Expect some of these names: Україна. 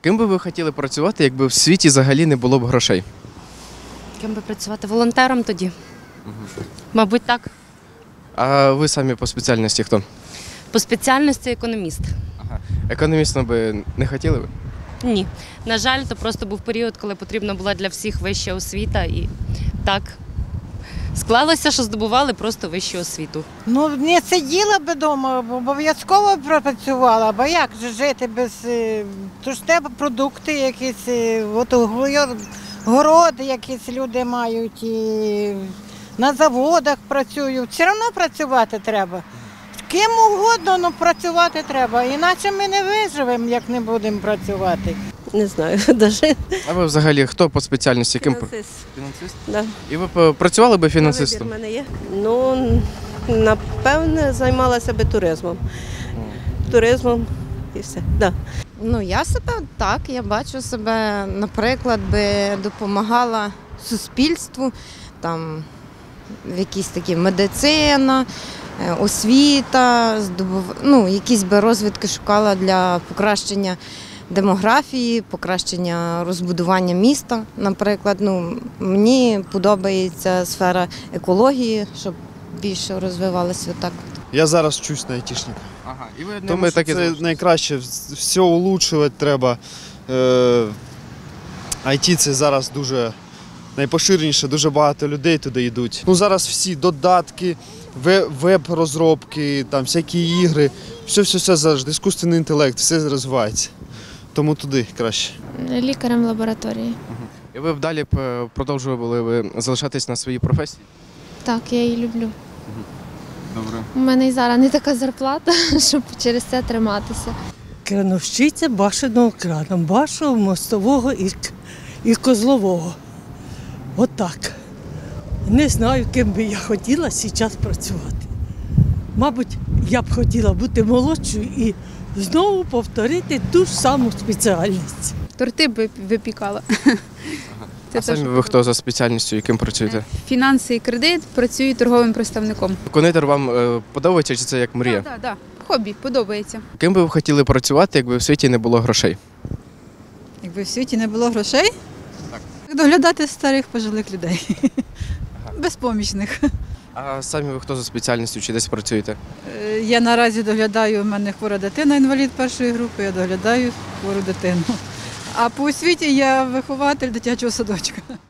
Ким би ви хотіли працювати, якби в світі взагалі не було б грошей? Ким би працювати? Волонтером тоді? Угу. Мабуть, так. А ви самі по спеціальності хто? По спеціальності економіст. Ага. Економістом би не хотіли ви? Ні. На жаль, то просто був період, коли потрібна була для всіх вища освіта і так. Склалося, що здобували просто вищу освіту. Ну, не сиділа б вдома, обов'язково пропрацювала, бо як же жити без... То ж треба продукти якісь, от городи якісь люди мають, і на заводах працюють. Все одно працювати треба. Ким угодно, але працювати треба, іначе ми не виживемо, як не будемо працювати. Не знаю, навіть. А ви взагалі хто по спеціальності? Фінансист. Фінансист? Да. І ви працювали би фінансистом? Вибір в мене є. Ну, напевне, займалася би туризмом. Туризмом і все. Да. Ну, я себе так, я бачу себе, наприклад, би допомагала суспільству, там, в якісь такі медицина, освіта, ну, якісь би розвитки шукала для покращення демографії, покращення розбудування міста, наприклад. Ну, мені подобається сфера екології, щоб більше розвивалося так. Я зараз вчусь на айтішника. Ага. І ви тому що це найкраще, все улучшувати треба. IT це зараз дуже найпоширеніше, дуже багато людей туди йдуть. Ну, зараз всі додатки, веб-розробки, там всякі ігри, все завжди, іскусственний інтелект, все розвивається. Тому туди краще. Лікарем лабораторії. І ви б далі продовжували залишатись на своїй професії? Так, я її люблю. Добре. У мене і зараз не така зарплата, щоб через це триматися. Крановщиця башеного крана, башого, мостового і козлового. Отак. Не знаю, ким би я хотіла зараз працювати. Мабуть, я б хотіла бути молодшою і знову повторити ту ж саму спеціальність. Торти б випікала. А самі ви хто за спеціальністю, яким працюєте? Фінанси і кредит, працюю торговим представником. Кондитер вам подобається чи це як мрія? Так. Хобі, подобається. Ким би ви хотіли працювати, якби в світі не було грошей? Якби в світі не було грошей? Так. Доглядати старих пожилих людей. Безпомічних. А самі ви хто за спеціальністю чи десь працюєте? Я наразі доглядаю, у мене хвора дитина, інвалід першої групи, я доглядаю хвору дитину. А по освіті я вихователь дитячого садочка.